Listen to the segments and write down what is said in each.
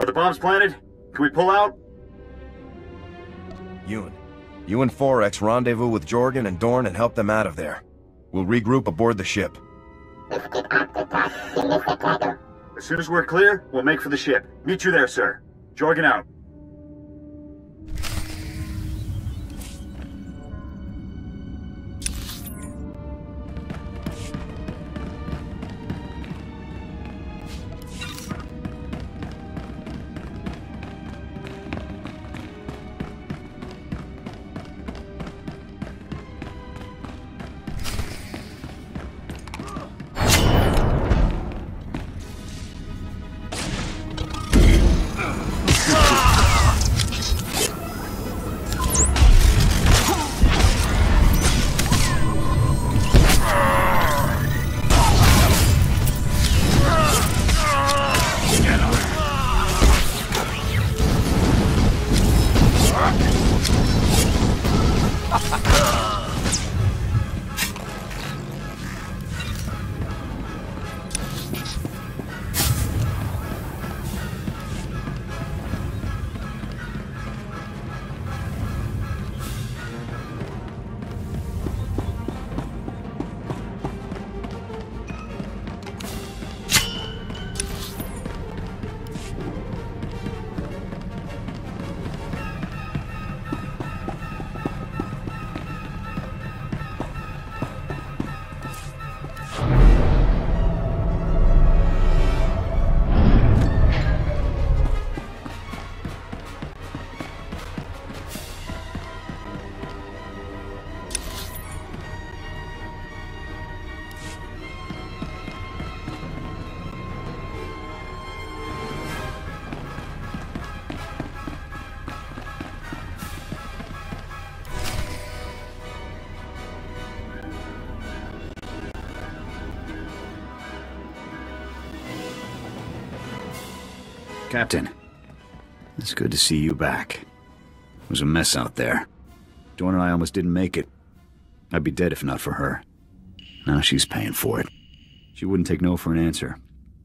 Are the bombs planted? Can we pull out? Ewan. You and Forex rendezvous with Jorgen and Dorn and help them out of there. We'll regroup aboard the ship. As soon as we're clear, we'll make for the ship. Meet you there, sir. Jorgen out. Captain, it's good to see you back. It was a mess out there. Dorn and I almost didn't make it. I'd be dead if not for her. Now she's paying for it. She wouldn't take no for an answer.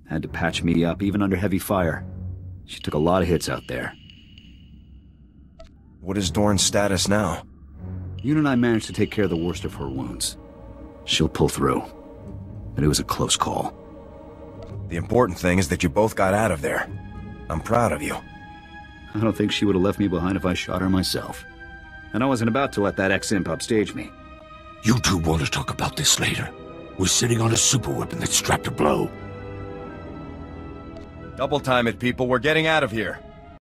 Had to patch me up, even under heavy fire. She took a lot of hits out there. What is Dorn's status now? You and I managed to take care of the worst of her wounds. She'll pull through. But it was a close call. The important thing is that you both got out of there. I'm proud of you. I don't think she would have left me behind if I shot her myself. And I wasn't about to let that ex-imp upstage me. You two want to talk about this later. We're sitting on a super weapon that's strapped to blow. Double time it, people. We're getting out of here.